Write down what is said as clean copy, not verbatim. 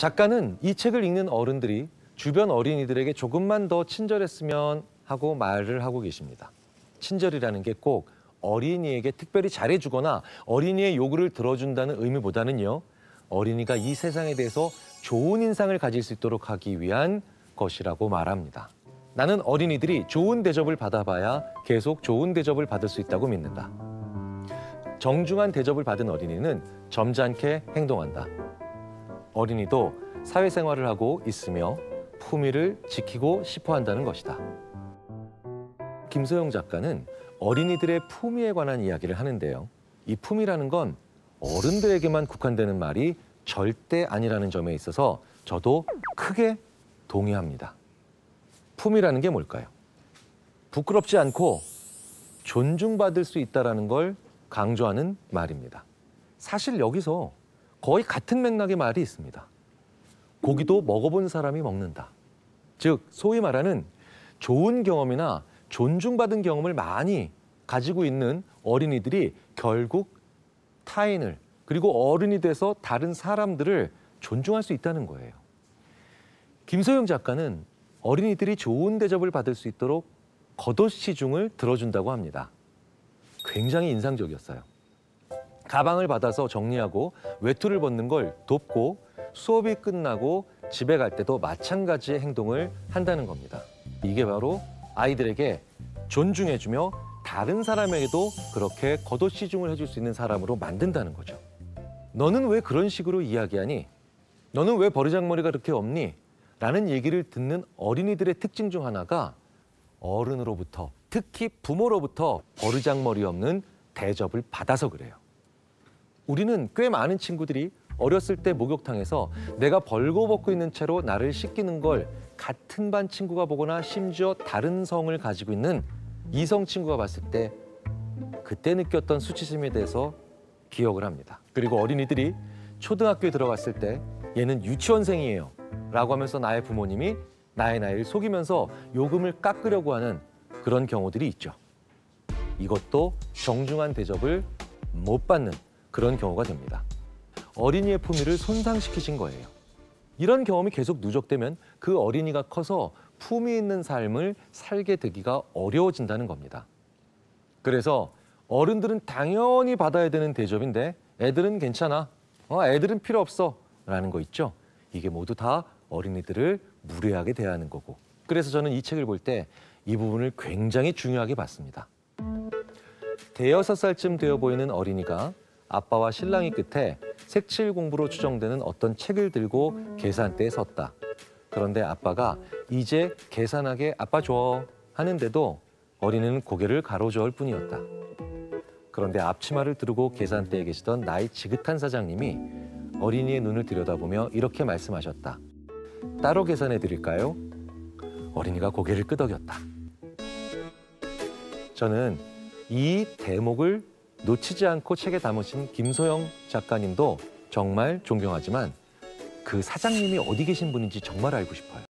작가는 이 책을 읽는 어른들이 주변 어린이들에게 조금만 더 친절했으면 하고 말을 하고 계십니다. 친절이라는 게 꼭 어린이에게 특별히 잘해주거나 어린이의 요구를 들어준다는 의미보다는요, 어린이가 이 세상에 대해서 좋은 인상을 가질 수 있도록 하기 위한 것이라고 말합니다. 나는 어린이들이 좋은 대접을 받아봐야 계속 좋은 대접을 받을 수 있다고 믿는다. 정중한 대접을 받은 어린이는 점잖게 행동한다. 어린이도 사회생활을 하고 있으며 품위를 지키고 싶어 한다는 것이다. 김소영 작가는 어린이들의 품위에 관한 이야기를 하는데요. 이 품위라는 건 어른들에게만 국한되는 말이 절대 아니라는 점에 있어서 저도 크게 동의합니다. 품위라는 게 뭘까요? 부끄럽지 않고 존중받을 수 있다는 걸 강조하는 말입니다. 사실 여기서 거의 같은 맥락의 말이 있습니다. 고기도 먹어본 사람이 먹는다. 즉, 소위 말하는 좋은 경험이나 존중받은 경험을 많이 가지고 있는 어린이들이 결국 타인을, 그리고 어른이 돼서 다른 사람들을 존중할 수 있다는 거예요. 김소영 작가는 어린이들이 좋은 대접을 받을 수 있도록 겉옷 시중을 들어준다고 합니다. 굉장히 인상적이었어요. 가방을 받아서 정리하고 외투를 벗는 걸 돕고 수업이 끝나고 집에 갈 때도 마찬가지의 행동을 한다는 겁니다. 이게 바로 아이들에게 존중해주며 다른 사람에게도 그렇게 겉옷 시중을 해줄 수 있는 사람으로 만든다는 거죠. 너는 왜 그런 식으로 이야기하니? 너는 왜 버리장머리가 그렇게 없니? 라는 얘기를 듣는 어린이들의 특징 중 하나가 어른으로부터, 특히 부모로부터 버르장머리 없는 대접을 받아서 그래요. 우리는 꽤 많은 친구들이 어렸을 때 목욕탕에서 내가 벌거벗고 있는 채로 나를 씻기는 걸 같은 반 친구가 보거나 심지어 다른 성을 가지고 있는 이성 친구가 봤을 때 그때 느꼈던 수치심에 대해서 기억을 합니다. 그리고 어린이들이 초등학교에 들어갔을 때 얘는 유치원생이에요 라고 하면서 나의 부모님이 나의 나이를 속이면서 요금을 깎으려고 하는 그런 경우들이 있죠. 이것도 정중한 대접을 못 받는 그런 경우가 됩니다. 어린이의 품위를 손상시키신 거예요. 이런 경험이 계속 누적되면 그 어린이가 커서 품위 있는 삶을 살게 되기가 어려워진다는 겁니다. 그래서 어른들은 당연히 받아야 되는 대접인데 애들은 괜찮아, 애들은 필요 없어 라는 거 있죠. 이게 모두 다 어린이들을 무례하게 대하는 거고. 그래서 저는 이 책을 볼 때 이 부분을 굉장히 중요하게 봤습니다. 대여섯 살쯤 되어 보이는 어린이가 아빠와 신랑이 끝에 색칠 공부로 추정되는 어떤 책을 들고 계산대에 섰다. 그런데 아빠가 이제 계산하게 아빠 줘 하는데도 어린이는 고개를 가로저을 뿐이었다. 그런데 앞치마를 두르고 계산대에 계시던 나이 지긋한 사장님이 어린이의 눈을 들여다보며 이렇게 말씀하셨다. 따로 계산해 드릴까요? 어린이가 고개를 끄덕였다. 저는 이 대목을 놓치지 않고 책에 담으신 김소영 작가님도 정말 존경하지만 그 사장님이 어디 계신 분인지 정말 알고 싶어요.